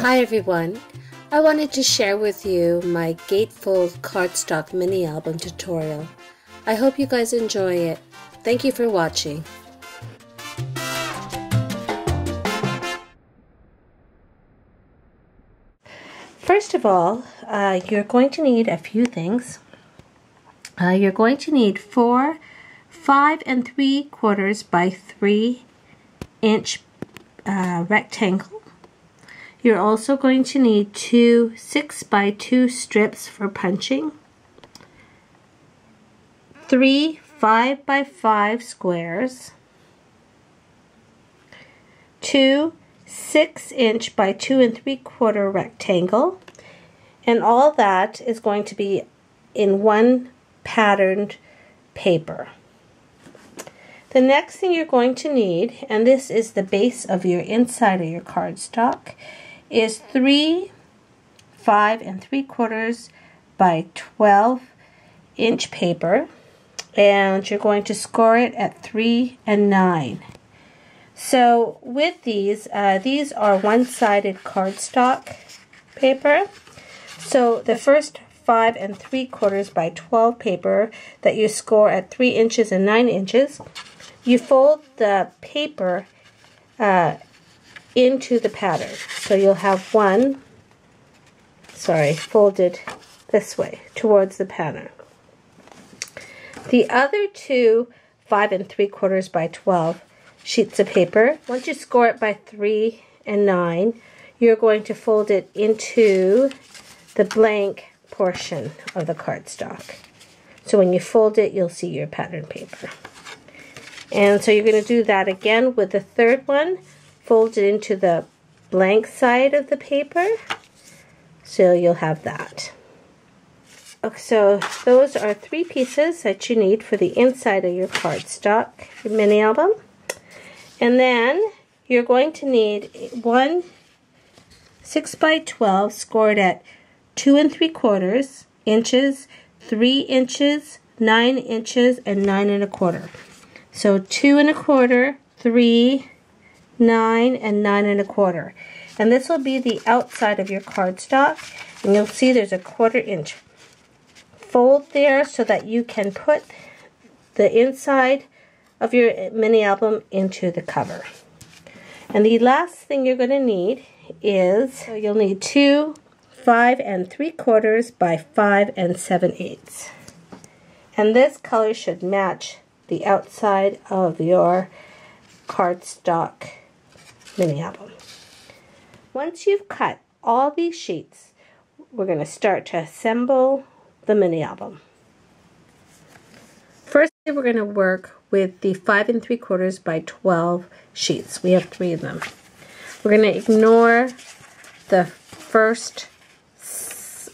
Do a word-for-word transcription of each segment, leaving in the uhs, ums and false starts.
Hi everyone, I wanted to share with you my gatefold cardstock mini album tutorial. I hope you guys enjoy it. Thank you for watching. First of all, uh, you're going to need a few things. Uh, you're going to need four five and three quarters by three inch uh, rectangle. You're also going to need two six by two strips for punching, three five by five squares, two six inch by two and three quarter rectangle, and all that is going to be in one patterned paper. The next thing you're going to need, and this is the base of your inside of your cardstock, is three five and three quarters by twelve inch paper, and you're going to score it at three and nine. So with these, uh, these are one-sided cardstock paper. So the first five and three quarters by twelve paper that you score at three inches and nine inches, you fold the paper uh, into the pattern. So you'll have one, sorry, folded this way towards the pattern. The other two five and three quarters by twelve sheets of paper, once you score it by three and nine, you're going to fold it into the blank portion of the cardstock. So when you fold it, you'll see your pattern paper. And so you're going to do that again with the third one, fold it into the blank side of the paper, so you'll have that. Okay, so those are three pieces that you need for the inside of your cardstock, your mini album. And then you're going to need one six by twelve scored at two and three quarters inches, three inches, nine inches, and nine and a quarter. So two and a quarter, three, nine, and nine and a quarter. And this will be the outside of your cardstock. And you'll see there's a quarter inch fold there so that you can put the inside of your mini album into the cover. And the last thing you're going to need is, so you'll need two five and three quarters by five and seven eighths. And this color should match the outside of your cardstock mini album. Once you've cut all these sheets, we're going to start to assemble the mini album. First, we're going to work with the five and three quarters by twelve sheets. We have three of them. We're going to ignore the first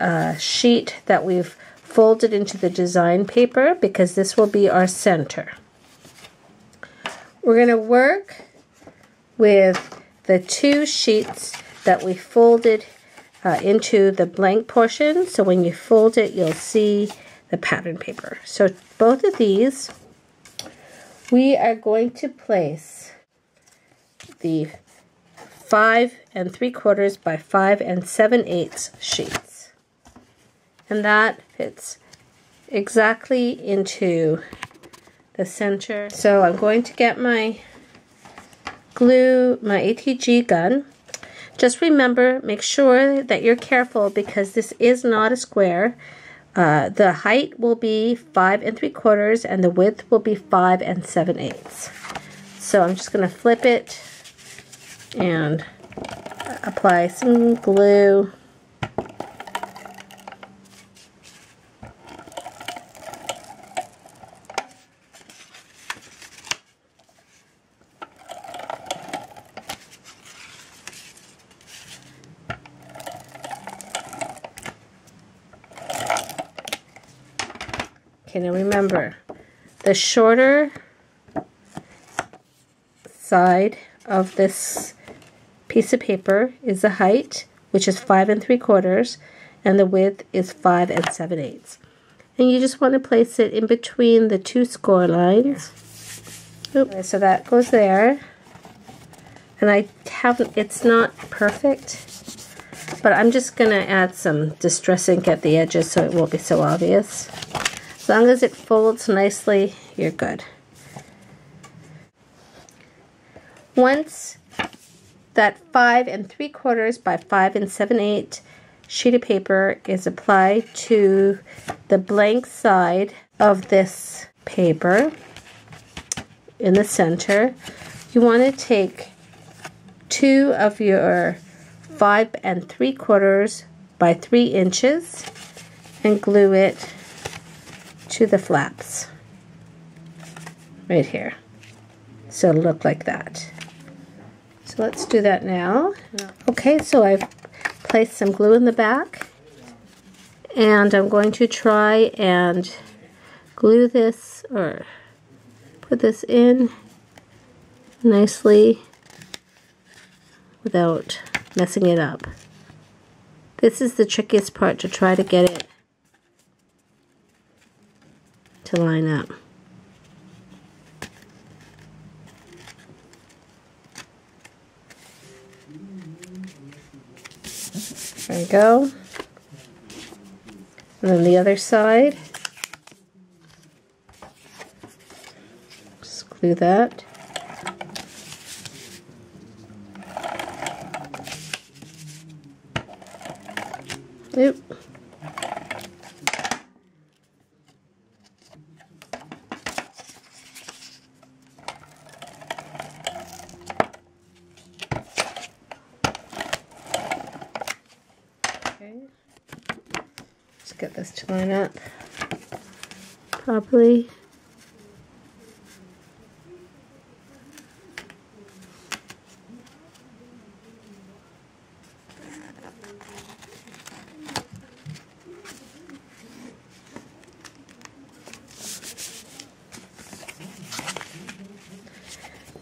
uh, sheet that we've folded into the design paper because this will be our center. We're going to work with the two sheets that we folded uh, into the blank portion, so when you fold it you'll see the pattern paper. So both of these we are going to place the five and three quarters by five and seven eighths sheets. And that fits exactly into the center. So I'm going to get my glue, my A T G gun. Just remember, make sure that you're careful because this is not a square. Uh, the height will be five and three quarters and the width will be five and seven eighths. So I'm just going to flip it and apply some glue. Okay, now remember, the shorter side of this piece of paper is the height, which is five and three quarters, and the width is five and seven eighths. And you just want to place it in between the two score lines. Oops. So that goes there. And I haven't, it's not perfect, But I'm just going to add some distress ink at the edges so it won't be so obvious. As long as it folds nicely, you're good. Once that five and three quarters by five and seven eight sheet of paper is applied to the blank side of this paper in the center, you want to take two of your five and three quarters by three inches and glue it to the flaps right here. So it'll look like that. So let's do that now. Okay, so I've placed some glue in the back and I'm going to try and glue this or put this in nicely without messing it up. This is the trickiest part, to try to get it to line up. There we go. And then the other side. Just glue that. Oop. Get this to line up properly.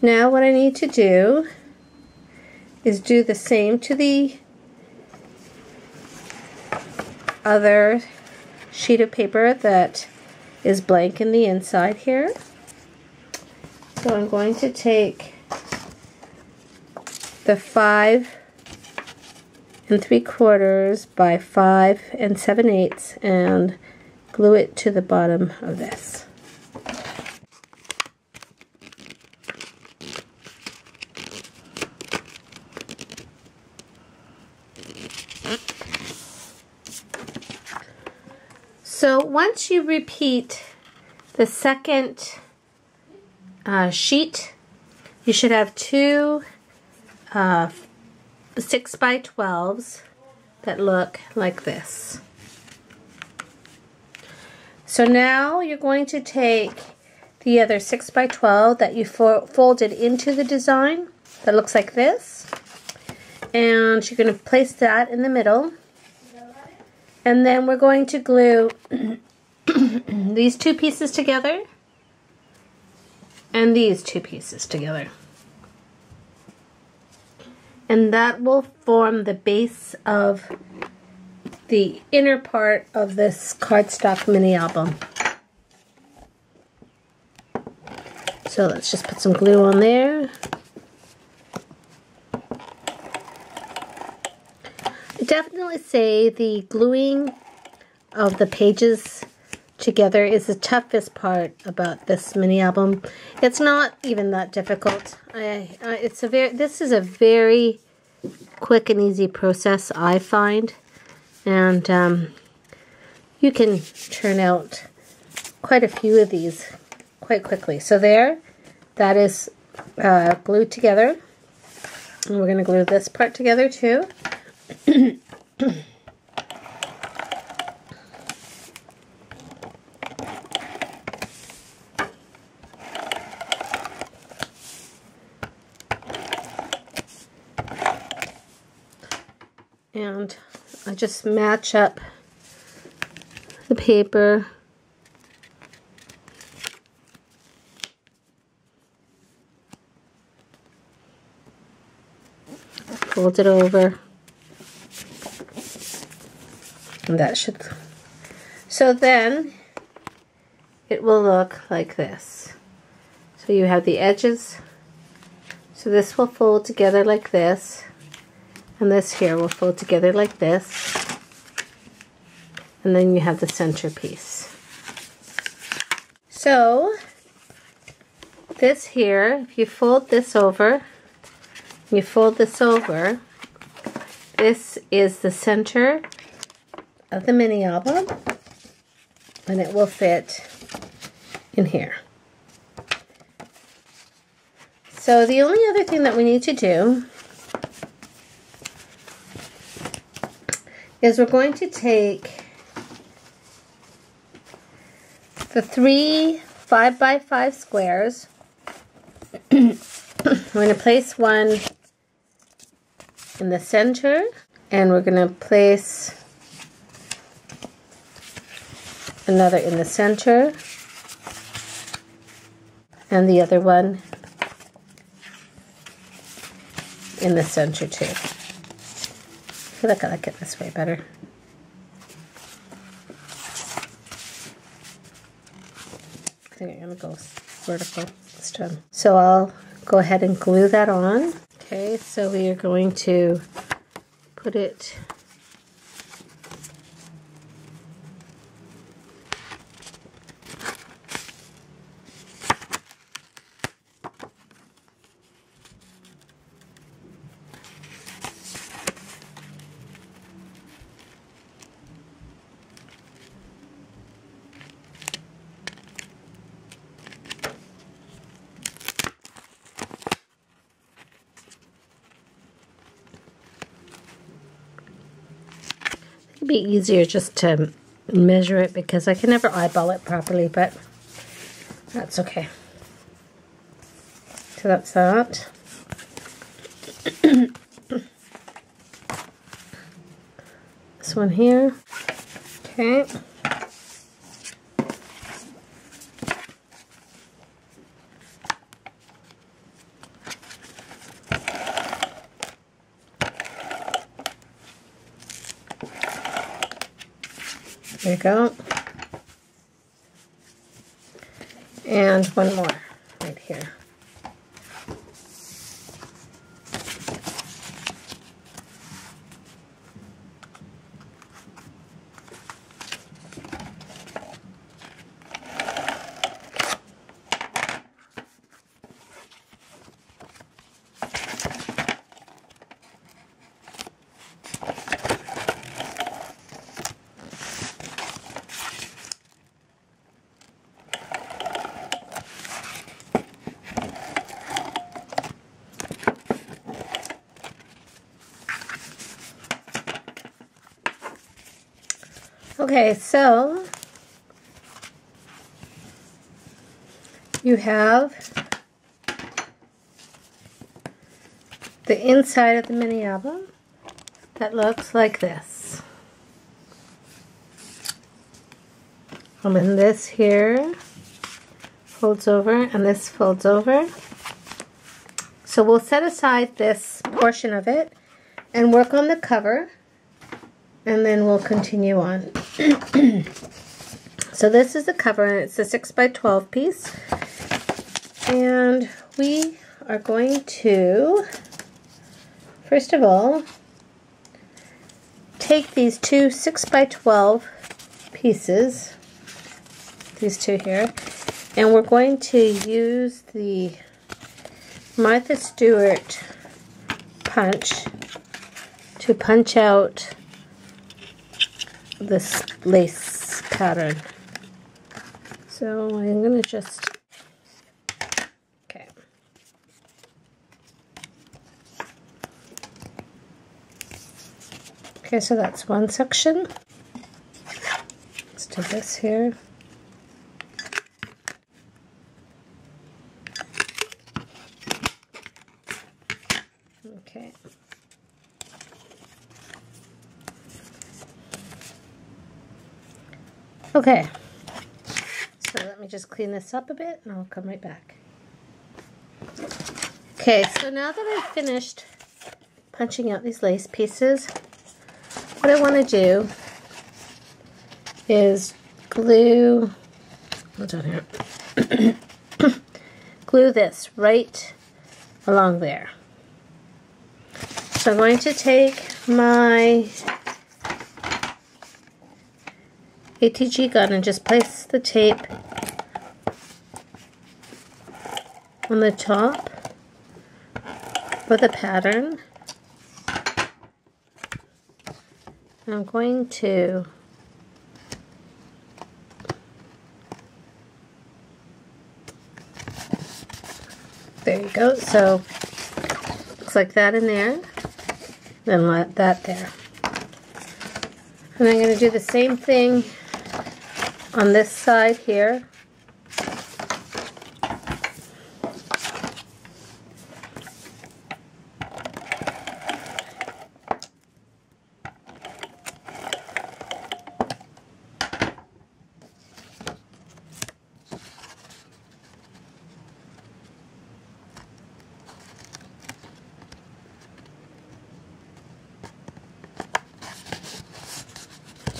Now what I need to do is do the same to the other sheet of paper that is blank in the inside here. So I'm going to take the five and three quarters by five and seven eighths and glue it to the bottom of this. So once you repeat the second uh, sheet, you should have two uh, six by twelves that look like this. So now you're going to take the other six by twelve that you fo folded into the design that looks like this, and you're going to place that in the middle. And then we're going to glue these two pieces together and these two pieces together. And that will form the base of the inner part of this cardstock mini album. So let's just put some glue on there. Definitely say the gluing of the pages together is the toughest part about this mini album. It's not even that difficult. I, uh, it's a very this is a very quick and easy process, I find, and um, you can turn out quite a few of these quite quickly. So there, that is uh, glued together, and we're going to glue this part together too. And I just match up the paper. Fold it over. And that should, so then it will look like this. So you have the edges, so this will fold together like this, and this here will fold together like this, and then you have the centerpiece. So this here, if you fold this over, you fold this over, this is the center of the mini album, and it will fit in here. So the only other thing that we need to do is we're going to take the three five by five squares. We're going to place one in the center, and we're going to place another in the center, and the other one in the center too. I feel like I like it this way better. I think I'm going to go vertical this time. So I'll go ahead and glue that on. Okay, so we are going to put it be easier just to measure it because I can never eyeball it properly, but that's okay. So that's that. This one here. Okay. There you go. And one more right here. Okay, so you have the inside of the mini album that looks like this. And then this here folds over and this folds over. So we'll set aside this portion of it and work on the cover, and then we'll continue on. So this is the cover, and it's a six by twelve piece, and we are going to, first of all, take these two six by twelve pieces, these two here, and we're going to use the Martha Stewart punch to punch out this lace pattern. So I'm gonna just, okay. Okay, so that's one section. Let's do this here. Okay. Okay, so let me just clean this up a bit and I'll come right back. Okay, so now that I've finished punching out these lace pieces, what I want to do is glue, hold on here, glue this right along there. So I'm going to take my A T G gun and just place the tape on the top with a pattern. And I'm going to there you go. So looks like that in there. Then let that there. And I'm going to do the same thing on this side here.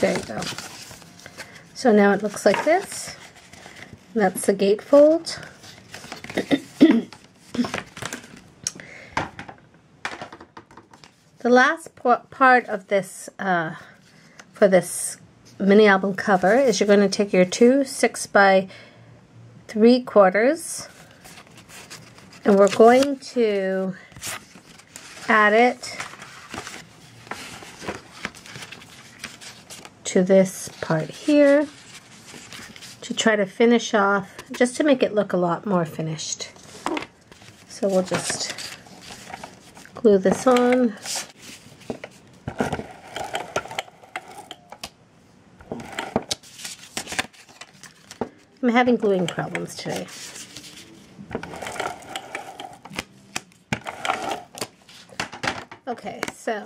There you go. So now it looks like this. And that's the gatefold. The last part of this, uh, for this mini album cover, is you're going to take your two six by three quarters, and we're going to add it to this part here to try to finish off, just to make it look a lot more finished. So we'll just glue this on. I'm having gluing problems today. Okay, so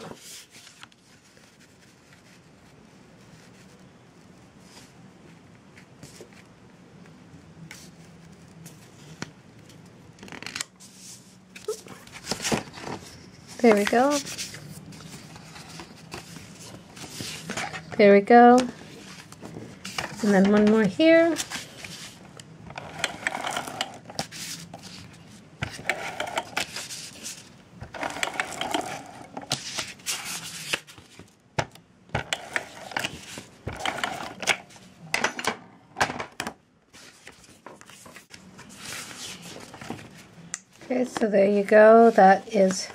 there we go. There we go. And then one more here. Okay, so there you go. That is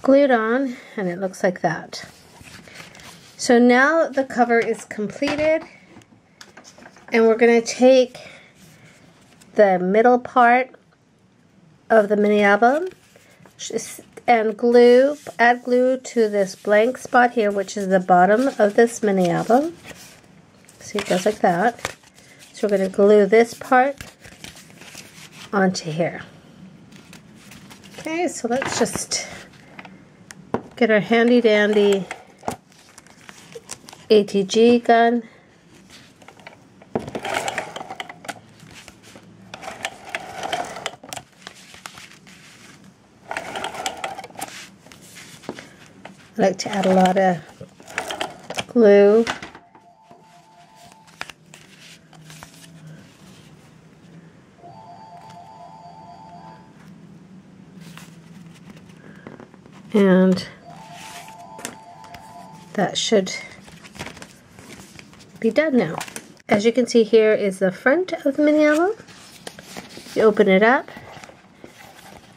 glued on, and it looks like that. So now the cover is completed, and we're going to take the middle part of the mini album and glue, add glue to this blank spot here, which is the bottom of this mini album. See, it goes like that. So we're going to glue this part onto here. Okay, so let's just get our handy dandy A T G gun. I like to add a lot of glue. And that should be done now. As you can see, here is the front of the mini album. You open it up,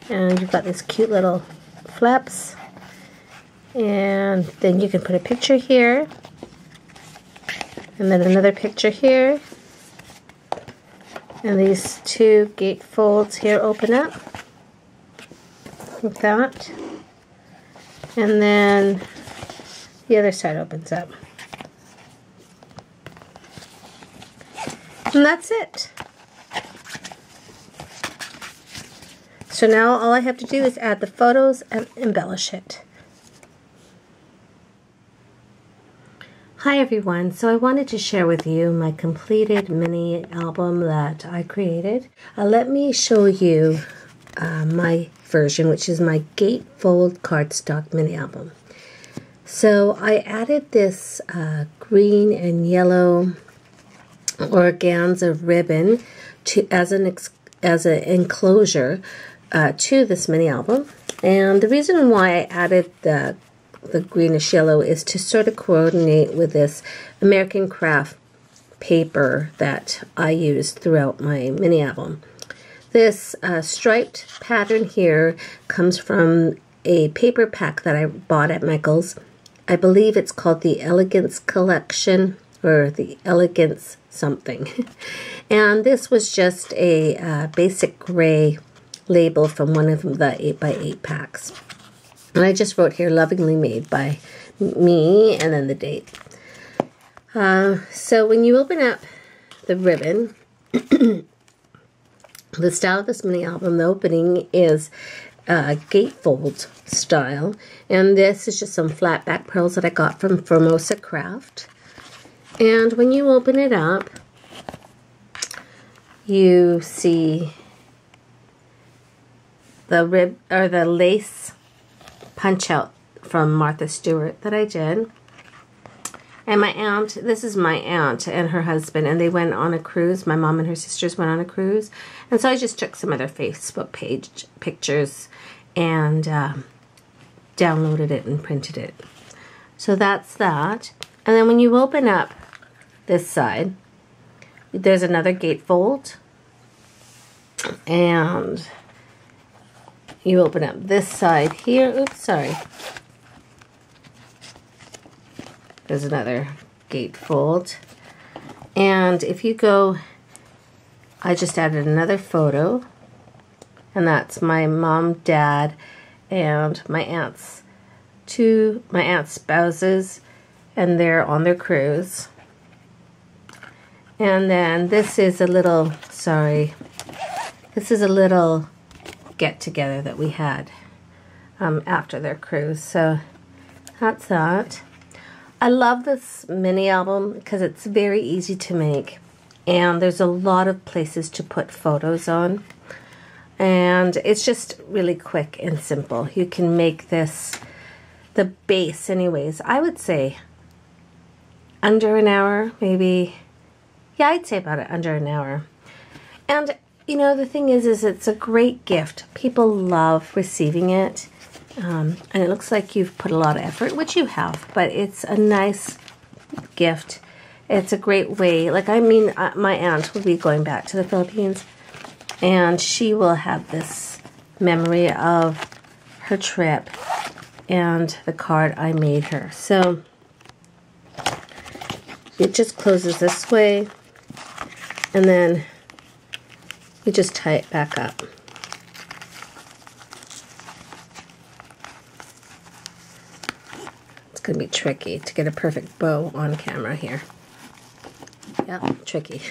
and you've got these cute little flaps. And then you can put a picture here, and then another picture here. And these two gatefolds here open up like that. And then the other side opens up. And that's it. So now all I have to do is add the photos and embellish it. Hi everyone, so I wanted to share with you my completed mini album that I created. Uh, let me show you uh, my version, which is my gatefold cardstock mini album. So I added this uh, green and yellow organza ribbon to, as an ex, as an enclosure uh, to this mini album. And the reason why I added the, the greenish yellow is to sort of coordinate with this American Craft paper that I used throughout my mini album. This uh, striped pattern here comes from a paper pack that I bought at Michaels. I believe it's called the Elegance Collection or the Elegance something. And this was just a uh, basic gray label from one of the eight by eight packs. And I just wrote here, lovingly made by me, and then the date. Uh, so when you open up the ribbon, the style of this mini album, the opening is uh, gatefold style. And this is just some flat back pearls that I got from Formosa Craft. And when you open it up, you see the rib or the lace punch out from Martha Stewart that I did. And my aunt, this is my aunt and her husband, and they went on a cruise. My mom and her sisters went on a cruise. And so I just took some other Facebook page pictures and um, downloaded it and printed it. So that's that. And then when you open up this side, there's another gatefold. And you open up this side here. Oops, sorry. There's another gatefold. And if you go, I just added another photo. And that's my mom, dad, and my aunts. Two, my aunt's spouses. And they're on their cruise. And then this is a little, sorry, this is a little get-together that we had um, after their cruise. So that's that. I love this mini album because it's very easy to make. And there's a lot of places to put photos on. And it's just really quick and simple. You can make this, the base anyways, I would say, under an hour, maybe. Yeah, I'd say about it, under an hour. And, you know, the thing is, is it's a great gift. People love receiving it. Um, and it looks like you've put a lot of effort, which you have, but it's a nice gift. It's a great way. Like, I mean, uh, my aunt will be going back to the Philippines, and she will have this memory of her trip and the card I made her. So it just closes this way, and then you just tie it back up. It's going to be tricky to get a perfect bow on camera here. Yeah, tricky.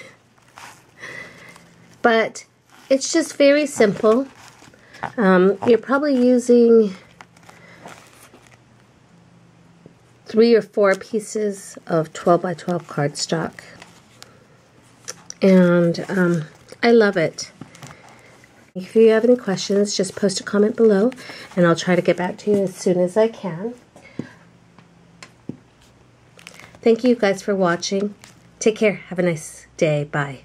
But it's just very simple. Um, you're probably using three or four pieces of twelve by twelve cardstock. And um, I love it. If you have any questions, just post a comment below, and I'll try to get back to you as soon as I can. Thank you guys for watching. Take care. Have a nice day. Bye.